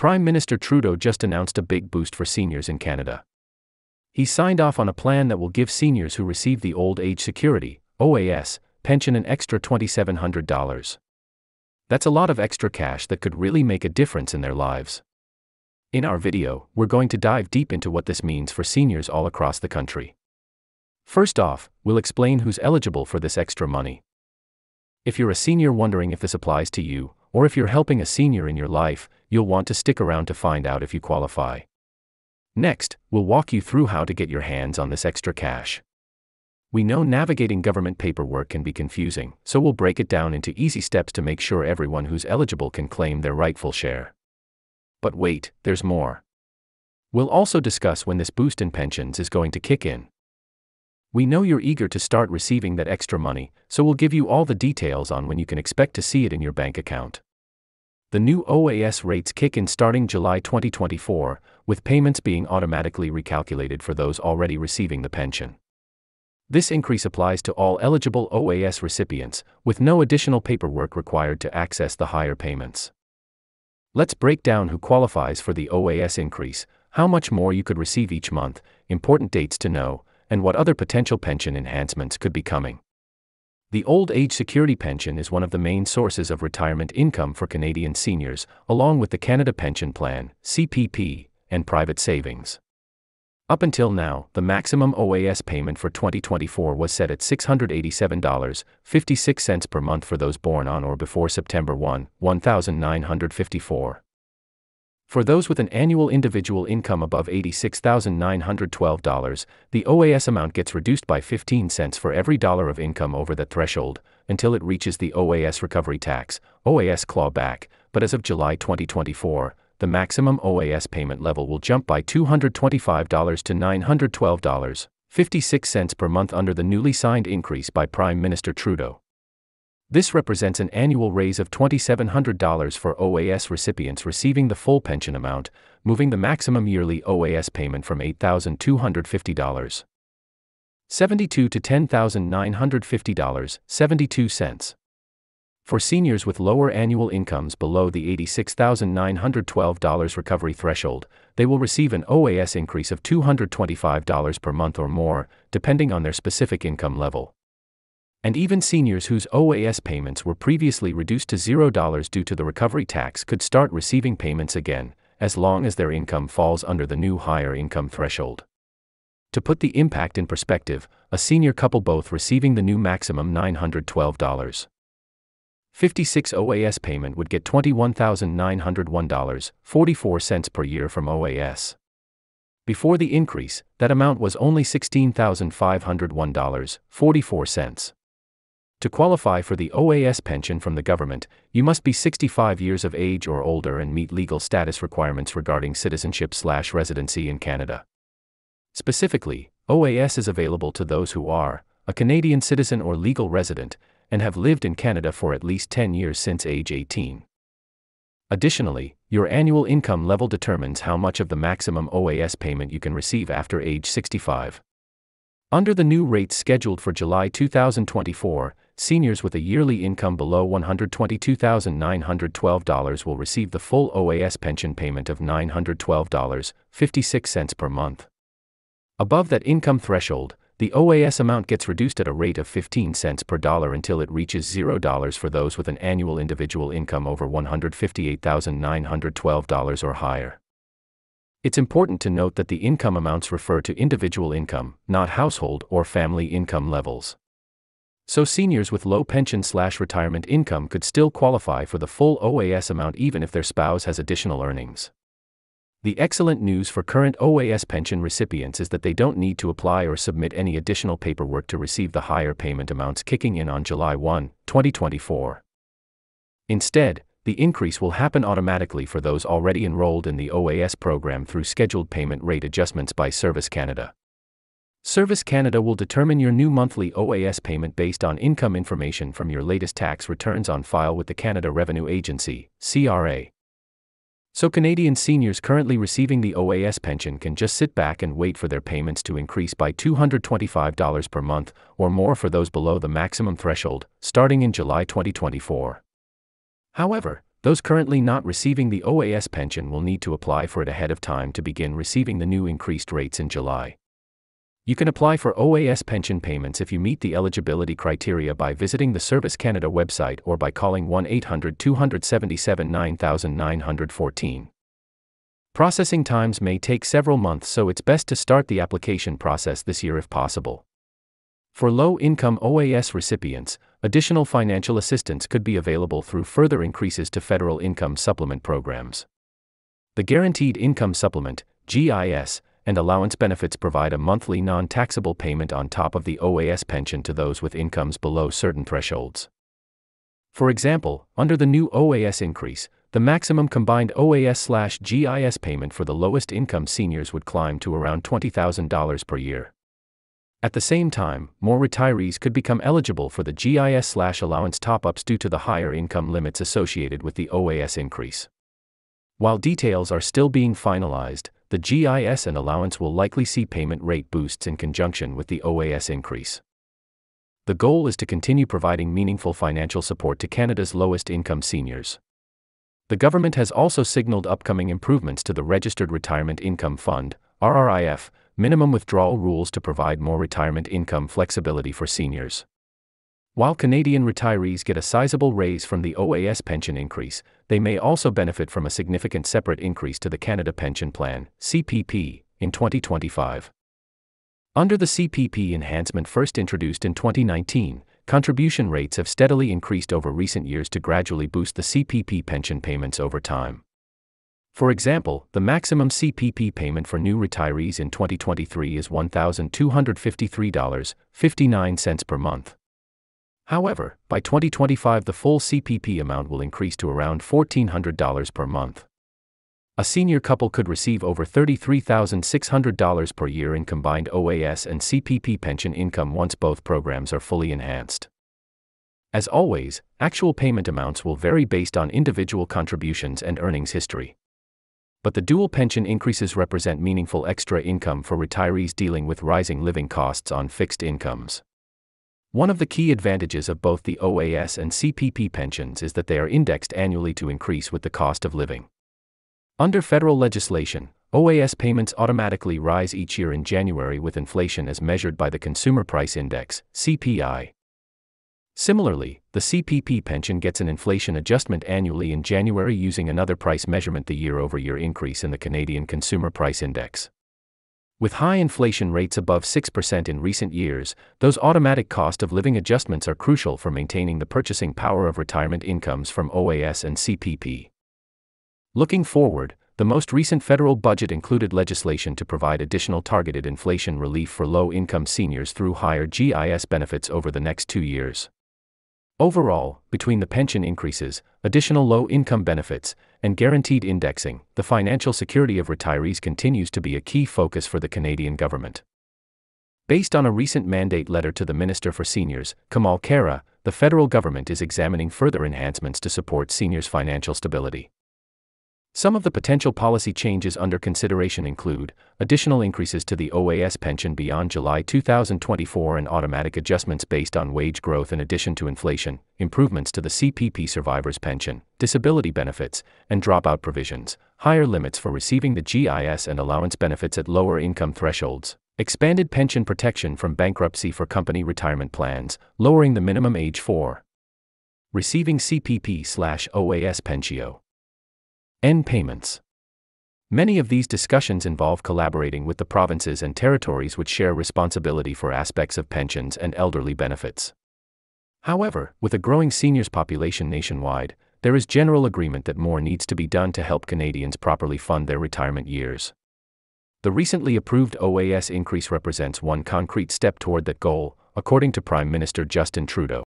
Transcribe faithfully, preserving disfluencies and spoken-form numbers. Prime Minister Trudeau just announced a big boost for seniors in Canada. He signed off on a plan that will give seniors who receive the Old Age Security, O A S, pension an extra two thousand seven hundred dollars. That's a lot of extra cash that could really make a difference in their lives. In our video, we're going to dive deep into what this means for seniors all across the country. First off, we'll explain who's eligible for this extra money. If you're a senior wondering if this applies to you, or if you're helping a senior in your life, you'll want to stick around to find out if you qualify. Next, we'll walk you through how to get your hands on this extra cash. We know navigating government paperwork can be confusing, so we'll break it down into easy steps to make sure everyone who's eligible can claim their rightful share. But wait, there's more. We'll also discuss when this boost in pensions is going to kick in. We know you're eager to start receiving that extra money, so we'll give you all the details on when you can expect to see it in your bank account. The new O A S rates kick in starting July twenty twenty-four, with payments being automatically recalculated for those already receiving the pension. This increase applies to all eligible O A S recipients, with no additional paperwork required to access the higher payments. Let's break down who qualifies for the O A S increase, how much more you could receive each month, important dates to know, and what other potential pension enhancements could be coming. The Old Age Security Pension is one of the main sources of retirement income for Canadian seniors, along with the Canada Pension Plan, C P P, and private savings. Up until now, the maximum O A S payment for twenty twenty-four was set at six hundred eighty-seven dollars and fifty-six cents per month for those born on or before September first, one thousand nine hundred fifty-four. For those with an annual individual income above eighty-six thousand nine hundred twelve dollars, the O A S amount gets reduced by fifteen cents for every dollar of income over that threshold, until it reaches the O A S recovery tax, O A S clawback, but as of July twenty twenty-four, the maximum O A S payment level will jump by two hundred twenty-five dollars to nine hundred twelve dollars and fifty-six cents per month under the newly signed increase by Prime Minister Trudeau. This represents an annual raise of two thousand seven hundred dollars for O A S recipients receiving the full pension amount, moving the maximum yearly O A S payment from eight thousand two hundred fifty dollars and seventy-two cents to ten thousand nine hundred fifty dollars and seventy-two cents. For seniors with lower annual incomes below the eighty-six thousand nine hundred twelve dollars recovery threshold, they will receive an O A S increase of two hundred twenty-five dollars per month or more, depending on their specific income level. And even seniors whose O A S payments were previously reduced to zero dollars due to the recovery tax could start receiving payments again, as long as their income falls under the new higher income threshold. To put the impact in perspective, a senior couple both receiving the new maximum nine hundred twelve dollars and fifty-six cents O A S payment would get twenty-one thousand nine hundred one dollars and forty-four cents per year from O A S. Before the increase, that amount was only sixteen thousand five hundred one dollars and forty-four cents. To qualify for the O A S pension from the government, you must be sixty-five years of age or older and meet legal status requirements regarding citizenship/residency in Canada. Specifically, O A S is available to those who are a Canadian citizen or legal resident, and have lived in Canada for at least ten years since age eighteen. Additionally, your annual income level determines how much of the maximum O A S payment you can receive after age sixty-five. Under the new rates scheduled for July two thousand twenty-four, seniors with a yearly income below one hundred twenty-two thousand nine hundred twelve dollars will receive the full O A S pension payment of nine hundred twelve dollars and fifty-six cents per month. Above that income threshold, the O A S amount gets reduced at a rate of fifteen cents per dollar until it reaches zero dollars for those with an annual individual income over one hundred fifty-eight thousand nine hundred twelve dollars or higher. It's important to note that the income amounts refer to individual income, not household or family income levels. So seniors with low pension/retirement income could still qualify for the full O A S amount even if their spouse has additional earnings. The excellent news for current O A S pension recipients is that they don't need to apply or submit any additional paperwork to receive the higher payment amounts kicking in on July first, twenty twenty-four. Instead, the increase will happen automatically for those already enrolled in the O A S program through scheduled payment rate adjustments by Service Canada. Service Canada will determine your new monthly O A S payment based on income information from your latest tax returns on file with the Canada Revenue Agency, C R A. So Canadian seniors currently receiving the O A S pension can just sit back and wait for their payments to increase by two hundred twenty-five dollars per month or more for those below the maximum threshold, starting in July twenty twenty-four. However, Those currently not receiving the O A S pension will need to apply for it ahead of time to begin receiving the new increased rates in July. You can apply for O A S pension payments if you meet the eligibility criteria by visiting the Service Canada website or by calling one eight hundred two seven seven nine nine one four. Processing times may take several months, so it's best to start the application process this year if possible. For low-income O A S recipients, additional financial assistance could be available through further increases to federal income supplement programs. The Guaranteed Income Supplement, G I S, and allowance benefits provide a monthly non-taxable payment on top of the O A S pension to those with incomes below certain thresholds. For example, under the new O A S increase, the maximum combined O A S slash G I S payment for the lowest income seniors would climb to around twenty thousand dollars per year. At the same time, more retirees could become eligible for the G I S slash allowance top-ups due to the higher income limits associated with the O A S increase. While details are still being finalized, the G I S and allowance will likely see payment rate boosts in conjunction with the O A S increase. The goal is to continue providing meaningful financial support to Canada's lowest-income seniors. The government has also signaled upcoming improvements to the Registered Retirement Income Fund, R R I F, minimum withdrawal rules to provide more retirement income flexibility for seniors. While Canadian retirees get a sizable raise from the O A S pension increase, they may also benefit from a significant separate increase to the Canada Pension Plan, C P P, in twenty twenty-five. Under the C P P enhancement first introduced in twenty nineteen, contribution rates have steadily increased over recent years to gradually boost the C P P pension payments over time. For example, the maximum C P P payment for new retirees in twenty twenty-three is one thousand two hundred fifty-three dollars and fifty-nine cents per month. However, by twenty twenty-five the full C P P amount will increase to around one thousand four hundred dollars per month. A senior couple could receive over thirty-three thousand six hundred dollars per year in combined O A S and C P P pension income once both programs are fully enhanced. As always, actual payment amounts will vary based on individual contributions and earnings history. But the dual pension increases represent meaningful extra income for retirees dealing with rising living costs on fixed incomes. One of the key advantages of both the O A S and C P P pensions is that they are indexed annually to increase with the cost of living. Under federal legislation, O A S payments automatically rise each year in January with inflation as measured by the Consumer Price Index, C P I. Similarly, the C P P pension gets an inflation adjustment annually in January using another price measurement, the year-over-year increase in the Canadian Consumer Price Index. With high inflation rates above six percent in recent years, those automatic cost of living adjustments are crucial for maintaining the purchasing power of retirement incomes from O A S and C P P. Looking forward, the most recent federal budget included legislation to provide additional targeted inflation relief for low-income seniors through higher G I S benefits over the next two years. Overall, between the pension increases, additional low-income benefits, and guaranteed indexing, the financial security of retirees continues to be a key focus for the Canadian government. Based on a recent mandate letter to the Minister for Seniors, Kamal Khaira, the federal government is examining further enhancements to support seniors' financial stability. Some of the potential policy changes under consideration include additional increases to the O A S pension beyond July two thousand twenty-four and automatic adjustments based on wage growth in addition to inflation, improvements to the C P P survivor's pension, disability benefits, and dropout provisions, higher limits for receiving the G I S and allowance benefits at lower income thresholds, expanded pension protection from bankruptcy for company retirement plans, lowering the minimum age for receiving C P P slash O A S Pension N payments. Many of these discussions involve collaborating with the provinces and territories which share responsibility for aspects of pensions and elderly benefits. However, with a growing seniors population nationwide, there is general agreement that more needs to be done to help Canadians properly fund their retirement years. The recently approved O A S increase represents one concrete step toward that goal, according to Prime Minister Justin Trudeau.